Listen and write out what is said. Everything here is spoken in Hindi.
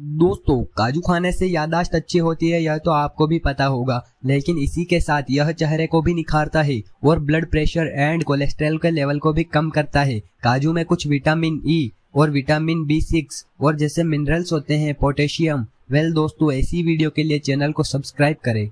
दोस्तों काजू खाने से याददाश्त अच्छी होती है, यह तो आपको भी पता होगा, लेकिन इसी के साथ यह चेहरे को भी निखारता है और ब्लड प्रेशर एंड कोलेस्ट्रॉल के लेवल को भी कम करता है। काजू में कुछ विटामिन ई और विटामिन B6 और जैसे मिनरल्स होते हैं पोटेशियम। दोस्तों ऐसी वीडियो के लिए चैनल को सब्सक्राइब करें।